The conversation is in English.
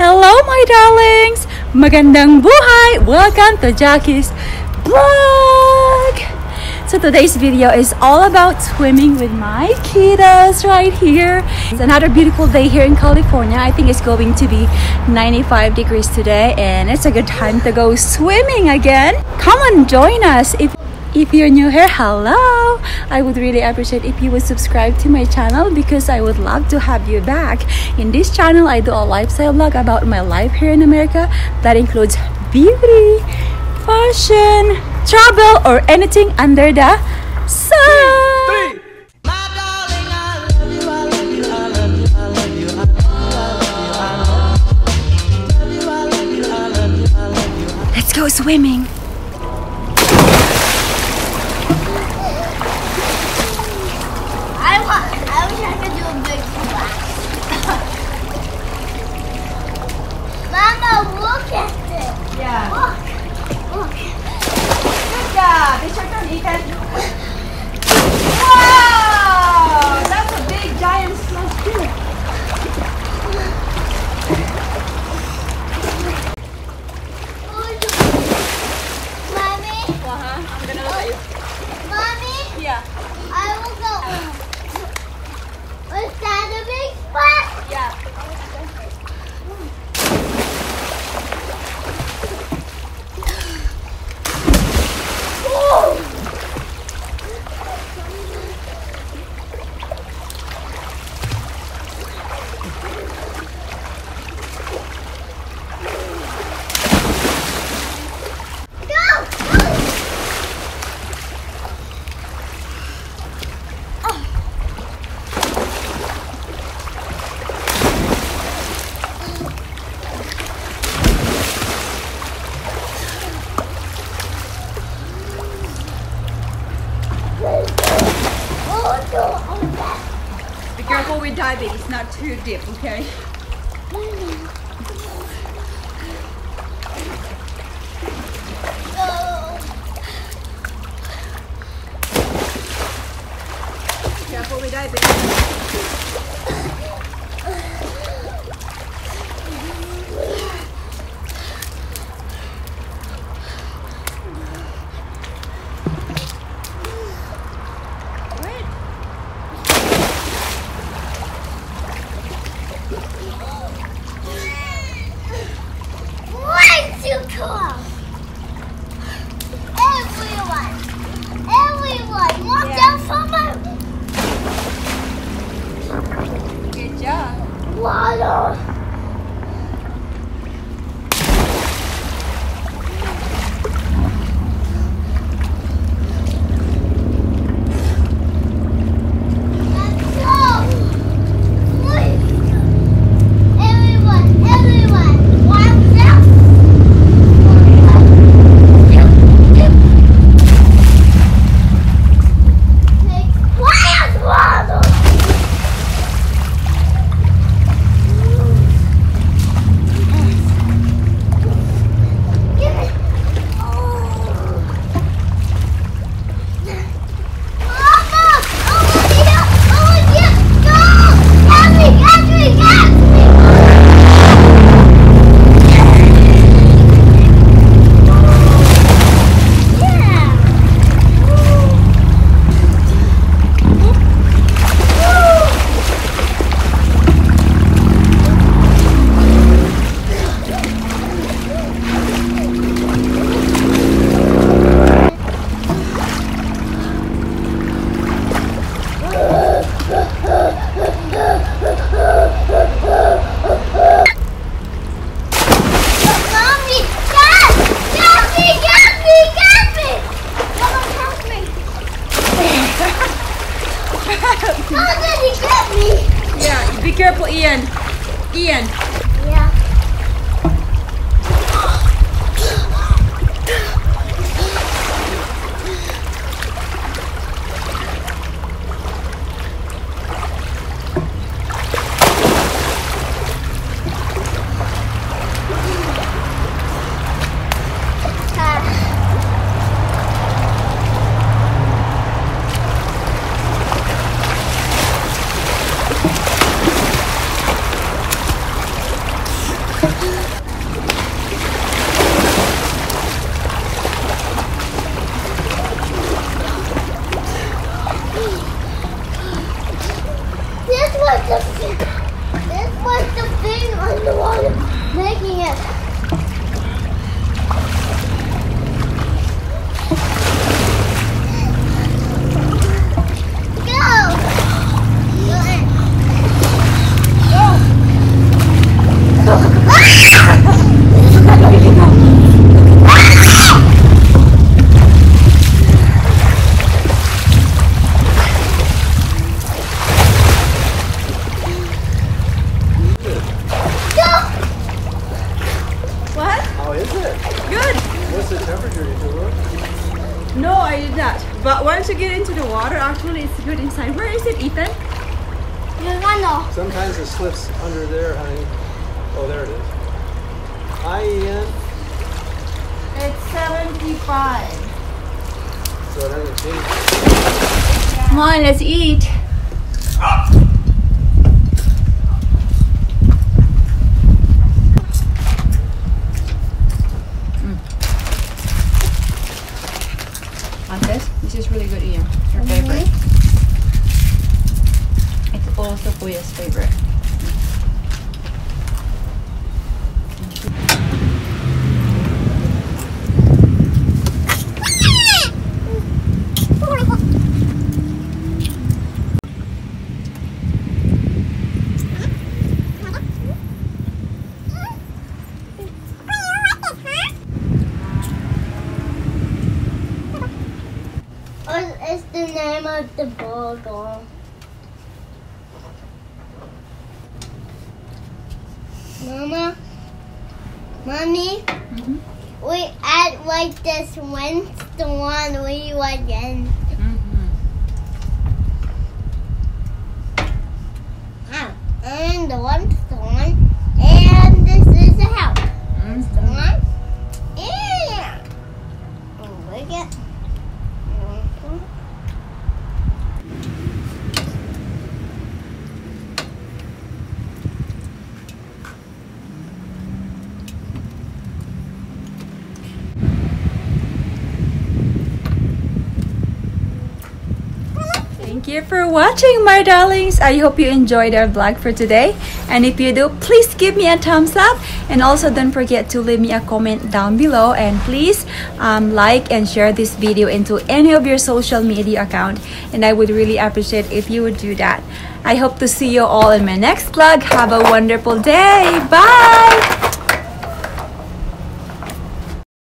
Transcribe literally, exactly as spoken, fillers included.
Hello, my darlings! Magandang buhay! Welcome to Jackie's Vlog! So today's video is all about swimming with my kiddos right here. It's another beautiful day here in California. I think it's going to be ninety-five degrees today, and it's a good time to go swimming again. Come and join us! If If you're new here, hello! I would really appreciate if you would subscribe to my channel because I would love to have you back. In this channel, I do a lifestyle vlog about my life here in America that includes beauty, fashion, travel, or anything under the sun! Let's go swimming! Diving, it's not too deep, okay? Oh. Careful with Ian. Yeah. Thank you for watching, my darlings. I hope you enjoyed our vlog for today, and if you do, please give me a thumbs up, and also don't forget to leave me a comment down below, and please um, like and share this video into any of your social media account, and I would really appreciate if you would do that. I hope to see you all in my next vlog. Have a wonderful day. Bye.